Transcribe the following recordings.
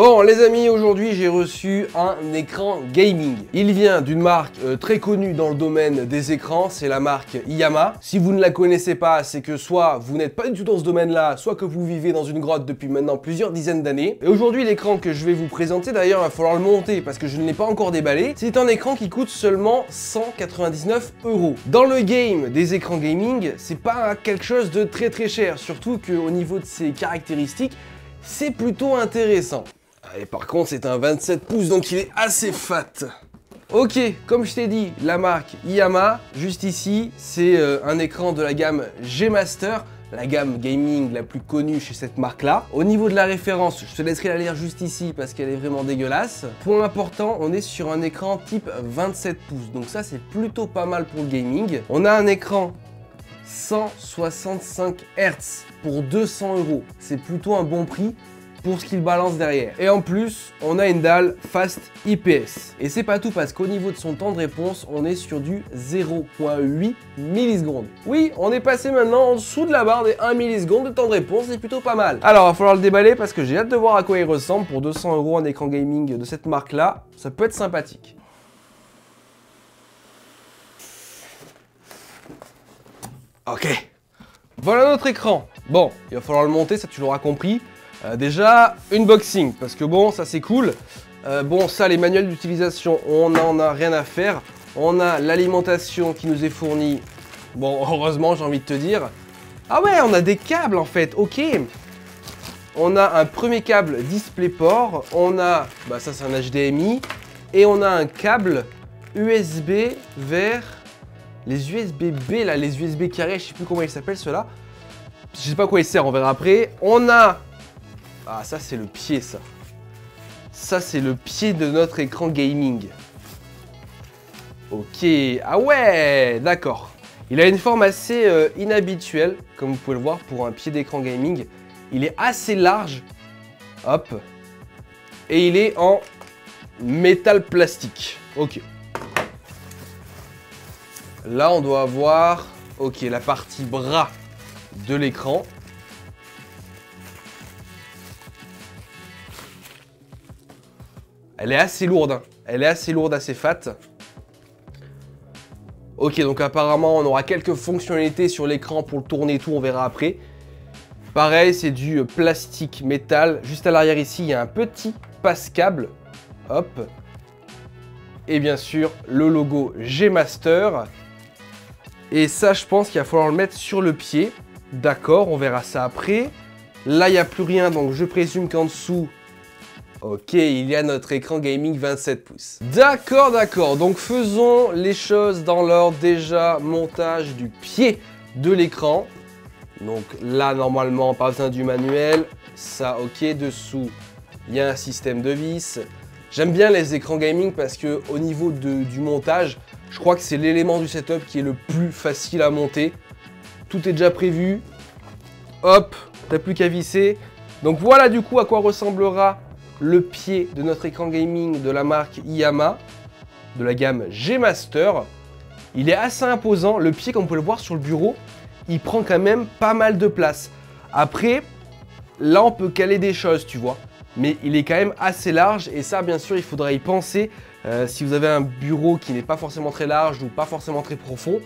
Bon les amis, aujourd'hui j'ai reçu un écran gaming. Il vient d'une marque très connue dans le domaine des écrans, c'est la marque iiyama. Si vous ne la connaissez pas, c'est que soit vous n'êtes pas du tout dans ce domaine-là, soit que vous vivez dans une grotte depuis maintenant plusieurs dizaines d'années. Et aujourd'hui l'écran que je vais vous présenter, d'ailleurs il va falloir le monter parce que je ne l'ai pas encore déballé, c'est un écran qui coûte seulement 199 €. Dans le game des écrans gaming, c'est pas quelque chose de très très cher, surtout qu'au niveau de ses caractéristiques, c'est plutôt intéressant. Et par contre, c'est un 27 pouces, donc il est assez fat. Ok, comme je t'ai dit, la marque iiyama, juste ici, c'est un écran de la gamme G Master, la gamme gaming la plus connue chez cette marque-là. Au niveau de la référence, je te laisserai la lire juste ici parce qu'elle est vraiment dégueulasse. Point important, on est sur un écran type 27 pouces, donc ça, c'est plutôt pas mal pour le gaming. On a un écran 165 Hz pour 200 €. C'est plutôt un bon prix pour ce qu'il balance derrière. Et en plus, on a une dalle Fast IPS. Et c'est pas tout parce qu'au niveau de son temps de réponse, on est sur du 0,8 millisecondes. Oui, on est passé maintenant en dessous de la barre des 1 milliseconde de temps de réponse, c'est plutôt pas mal. Alors, il va falloir le déballer parce que j'ai hâte de voir à quoi il ressemble. Pour 200 € un écran gaming de cette marque-là, ça peut être sympathique. Ok. Voilà notre écran. Bon, il va falloir le monter, ça tu l'auras compris. Déjà, unboxing, parce que bon, ça c'est cool. Bon, ça, les manuels d'utilisation, on n'en a rien à faire. On a l'alimentation qui nous est fournie. Bon, heureusement, j'ai envie de te dire. Ah ouais, on a des câbles en fait, ok. On a un premier câble DisplayPort. On a, bah ça c'est un HDMI. Et on a un câble USB vers les USB-B, là, les USB carrés, je sais plus comment ils s'appellent ceux-là. Je sais pas à quoi ils servent, on verra après. On a... Ah, ça, c'est le pied, ça. Ça, c'est le pied de notre écran gaming. Ok. Ah ouais, d'accord. Il a une forme assez inhabituelle, comme vous pouvez le voir, pour un pied d'écran gaming. Il est assez large. Hop. Et il est en métal plastique. Ok. Là, on doit avoir... Ok, la partie bras de l'écran. Elle est assez lourde, hein. Elle est assez lourde, assez fat. Ok, donc apparemment, on aura quelques fonctionnalités sur l'écran pour le tourner et tout, on verra après. Pareil, c'est du plastique métal. Juste à l'arrière ici, il y a un petit passe-câble. Hop. Et bien sûr, le logo G Master. Et ça, je pense qu'il va falloir le mettre sur le pied. D'accord, on verra ça après. Là, il n'y a plus rien, donc je présume qu'en dessous... Ok, il y a notre écran gaming 27 pouces. D'accord, d'accord. Donc faisons les choses dans l'ordre. Déjà, montage du pied de l'écran. Donc là, normalement, pas besoin du manuel. Ça, ok. Dessous, il y a un système de vis. J'aime bien les écrans gaming parce que au niveau du montage, je crois que c'est l'élément du setup qui est le plus facile à monter. Tout est déjà prévu. Hop, t'as plus qu'à visser. Donc voilà du coup à quoi ressemblera le pied de notre écran gaming de la marque iiyama, de la gamme G Master. Il est assez imposant. Le pied, comme vous pouvez le voir sur le bureau, il prend quand même pas mal de place. Après, là, on peut caler des choses, tu vois. Mais il est quand même assez large et ça, bien sûr, il faudra y penser. Si vous avez un bureau qui n'est pas forcément très large ou pas forcément très profond,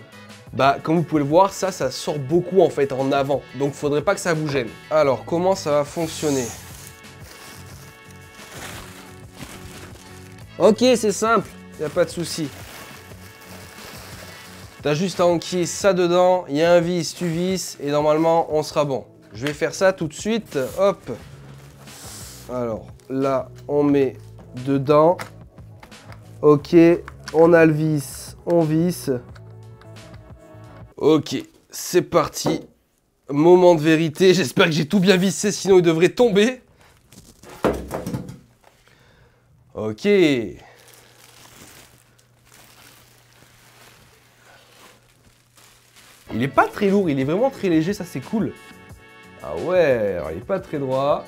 bah, comme vous pouvez le voir, ça sort beaucoup en fait en avant. Donc, il faudrait pas que ça vous gêne. Alors, comment ça va fonctionner ? Ok, c'est simple, il n'y a pas de souci. Tu as juste à enquiller ça dedans, il y a un vis, tu visses et normalement on sera bon. Je vais faire ça tout de suite, hop. Alors là, on met dedans. Ok, on a le vis, on visse. Ok, c'est parti. Moment de vérité, j'espère que j'ai tout bien vissé, sinon il devrait tomber. Ok. Il n'est pas très lourd, il est vraiment très léger, ça c'est cool. Ah ouais, alors il n'est pas très droit.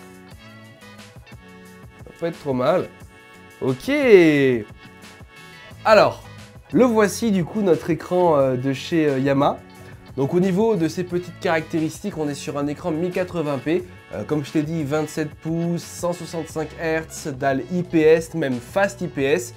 Ça va pas être trop mal. Ok. Alors, le voici du coup notre écran de chez iiyama. Donc au niveau de ses petites caractéristiques, on est sur un écran 1080p. Comme je t'ai dit, 27 pouces, 165 Hz, dalle IPS, même fast IPS.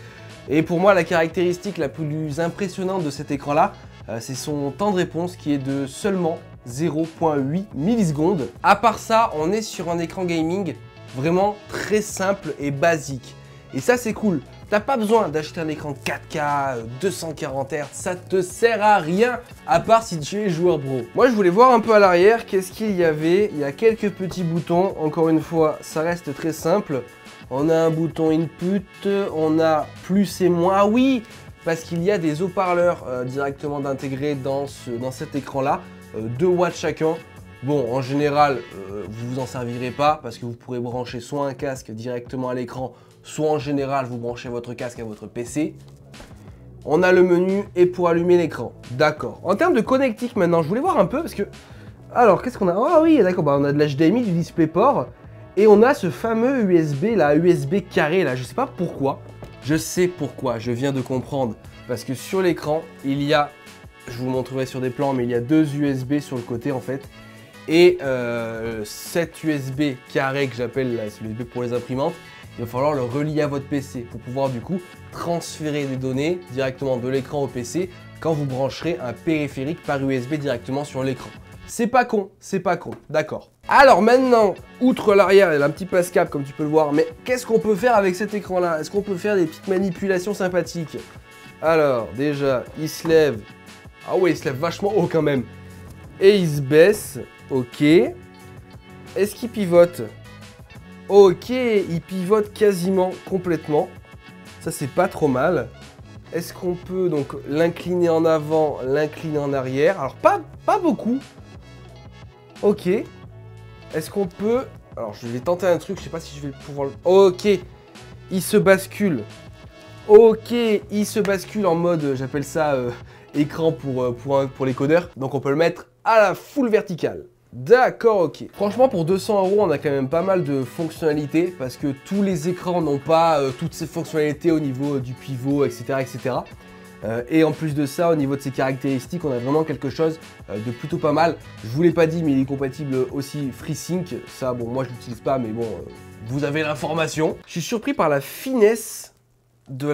Et pour moi, la caractéristique la plus impressionnante de cet écran-là, c'est son temps de réponse qui est de seulement 0,8 millisecondes. À part ça, on est sur un écran gaming vraiment très simple et basique. Et ça, c'est cool. T'as pas besoin d'acheter un écran 4K, 240 Hz, ça te sert à rien à part si tu es joueur pro. Moi, je voulais voir un peu à l'arrière, qu'est-ce qu'il y avait? Il y a quelques petits boutons, encore une fois, ça reste très simple. On a un bouton input, on a plus et moins, oui, parce qu'il y a des haut-parleurs directement intégrés dans cet écran-là, 2 watts chacun. Bon, en général, vous vous en servirez pas parce que vous pourrez brancher soit un casque directement à l'écran, soit en général, vous branchez votre casque à votre PC. On a le menu et pour allumer l'écran. D'accord. En termes de connectique maintenant, je voulais voir un peu parce que... Alors, qu'est-ce qu'on a? Ah oui, d'accord, bah, on a de l'HDMI, du DisplayPort. Et on a ce fameux USB, là, USB carré, là, je sais pas pourquoi. Je sais pourquoi, je viens de comprendre. Parce que sur l'écran, il y a, je vous montrerai sur des plans, mais il y a deux USB sur le côté, en fait. Et cet USB carré que j'appelle l'USB pour les imprimantes, il va falloir le relier à votre PC pour pouvoir, du coup, transférer des données directement de l'écran au PC quand vous brancherez un périphérique par USB directement sur l'écran. C'est pas con, d'accord. Alors maintenant, outre l'arrière, il y a un petit passe-câble comme tu peux le voir, mais qu'est-ce qu'on peut faire avec cet écran-là? Est-ce qu'on peut faire des petites manipulations sympathiques? Alors, déjà, il se lève. Ah ouais, il se lève vachement haut quand même. Et il se baisse, ok. Est-ce qu'il pivote? Ok, il pivote quasiment complètement. Ça, c'est pas trop mal. Est-ce qu'on peut donc l'incliner en avant, l'incliner en arrière? Alors, pas beaucoup. Ok. Est-ce qu'on peut... Alors, je vais tenter un truc, je sais pas si je vais pouvoir... Ok, il se bascule. Ok, il se bascule en mode, j'appelle ça écran pour les codeurs. Donc, on peut le mettre à la full verticale. D'accord, ok. Franchement, pour 200 €, on a quand même pas mal de fonctionnalités parce que tous les écrans n'ont pas toutes ces fonctionnalités au niveau du pivot, etc. etc. Et en plus de ça, au niveau de ses caractéristiques, on a vraiment quelque chose de plutôt pas mal. Je vous l'ai pas dit, mais il est compatible aussi FreeSync. Ça, bon, moi je l'utilise pas, mais bon, vous avez l'information. Je suis surpris par la finesse de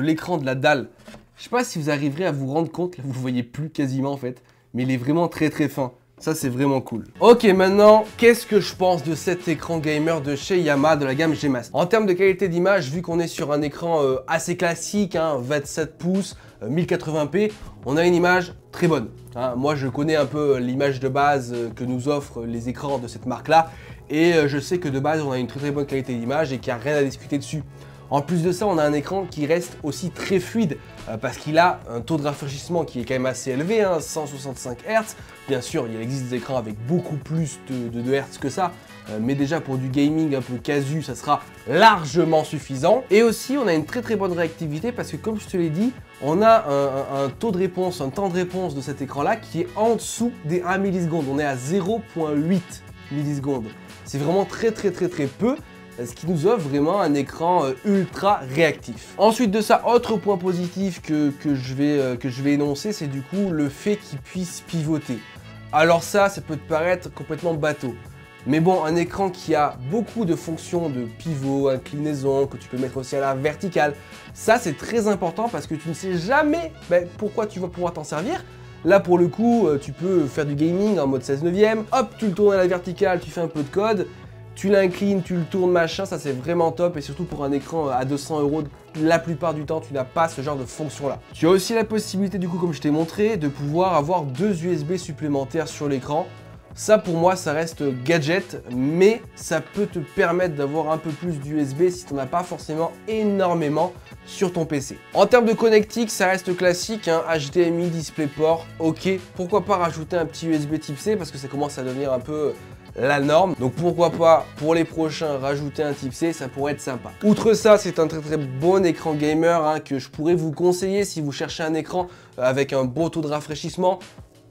l'écran de la dalle. Je sais pas si vous arriverez à vous rendre compte, là vous voyez plus quasiment en fait, mais il est vraiment très très fin. Ça, c'est vraiment cool. Ok, maintenant, qu'est-ce que je pense de cet écran gamer de chez iiyama, de la gamme G Master? En termes de qualité d'image, vu qu'on est sur un écran assez classique, hein, 27 pouces, 1080p, on a une image très bonne. Hein. Moi, je connais un peu l'image de base que nous offrent les écrans de cette marque-là, et je sais que de base, on a une très très bonne qualité d'image et qu'il n'y a rien à discuter dessus. En plus de ça, on a un écran qui reste aussi très fluide parce qu'il a un taux de rafraîchissement qui est quand même assez élevé, hein, 165 Hz. Bien sûr, il existe des écrans avec beaucoup plus de Hz que ça, mais déjà pour du gaming un peu casu, ça sera largement suffisant. Et aussi, on a une très très bonne réactivité parce que comme je te l'ai dit, on a un taux de réponse, un temps de réponse de cet écran-là qui est en dessous des 1 milliseconde. On est à 0,8 millisecondes. C'est vraiment très très très très peu. Ce qui nous offre vraiment un écran ultra réactif. Ensuite de ça, autre point positif que je vais énoncer, c'est du coup le fait qu'il puisse pivoter. Alors ça peut te paraître complètement bateau. Mais bon, un écran qui a beaucoup de fonctions de pivot, inclinaison, que tu peux mettre aussi à la verticale, ça c'est très important parce que tu ne sais jamais pourquoi tu vas pouvoir t'en servir. Là, pour le coup, tu peux faire du gaming en mode 16/9, hop, tu le tournes à la verticale, tu fais un peu de code, tu l'inclines, tu le tournes, machin, ça c'est vraiment top. Et surtout pour un écran à 200 €, la plupart du temps, tu n'as pas ce genre de fonction-là. Tu as aussi la possibilité, du coup, comme je t'ai montré, de pouvoir avoir deux USB supplémentaires sur l'écran. Ça, pour moi, ça reste gadget, mais ça peut te permettre d'avoir un peu plus d'USB si tu n'en as pas forcément énormément sur ton PC. En termes de connectique, ça reste classique, hein, HDMI, DisplayPort, ok. Pourquoi pas rajouter un petit USB type C parce que ça commence à devenir un peu... la norme, donc pourquoi pas pour les prochains rajouter un type C, ça pourrait être sympa. Outre ça, c'est un très très bon écran gamer hein, que je pourrais vous conseiller si vous cherchez un écran avec un beau taux de rafraîchissement.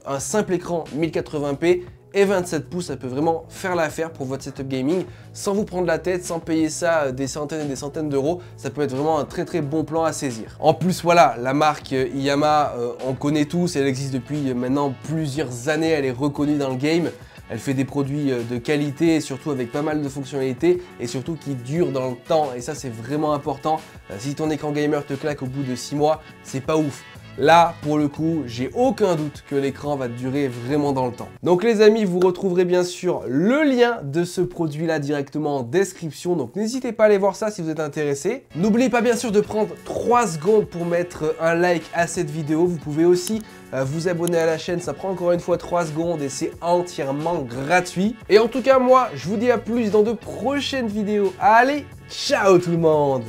Un simple écran 1080p et 27 pouces, ça peut vraiment faire l'affaire pour votre setup gaming sans vous prendre la tête, sans payer ça des centaines et des centaines d'euros. Ça peut être vraiment un très très bon plan à saisir. En plus, voilà, la marque iiyama, on connaît tous, elle existe depuis maintenant plusieurs années, elle est reconnue dans le game. Elle fait des produits de qualité, surtout avec pas mal de fonctionnalités et surtout qui durent dans le temps. Et ça, c'est vraiment important. Si ton écran gamer te claque au bout de 6 mois, c'est pas ouf. Là, pour le coup, j'ai aucun doute que l'écran va durer vraiment dans le temps. Donc les amis, vous retrouverez bien sûr le lien de ce produit-là directement en description. Donc n'hésitez pas à aller voir ça si vous êtes intéressé. N'oubliez pas bien sûr de prendre 3 secondes pour mettre un like à cette vidéo. Vous pouvez aussi vous abonner à la chaîne, ça prend encore une fois 3 secondes et c'est entièrement gratuit. Et en tout cas, moi, je vous dis à plus dans de prochaines vidéos. Allez, ciao tout le monde!